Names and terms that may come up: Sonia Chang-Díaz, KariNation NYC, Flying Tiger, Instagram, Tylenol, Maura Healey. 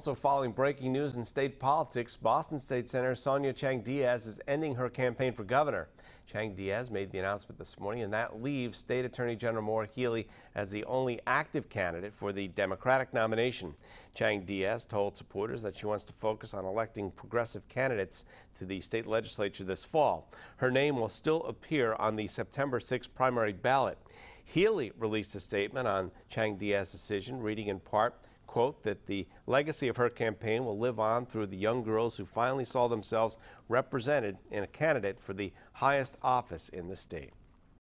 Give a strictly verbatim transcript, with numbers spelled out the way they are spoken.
Also following breaking news in state politics, Boston State Senator Sonia Chang-Díaz is ending her campaign for governor. Chang-Díaz made the announcement this morning, and that leaves State Attorney General Maura Healey as the only active candidate for the Democratic nomination. Chang-Díaz told supporters that she wants to focus on electing progressive candidates to the state legislature this fall. Her name will still appear on the September sixth primary ballot. Healey released a statement on Chang-Díaz's decision, reading in part, quote, that the legacy of her campaign will live on through the young girls who finally saw themselves represented in a candidate for the highest office in the state.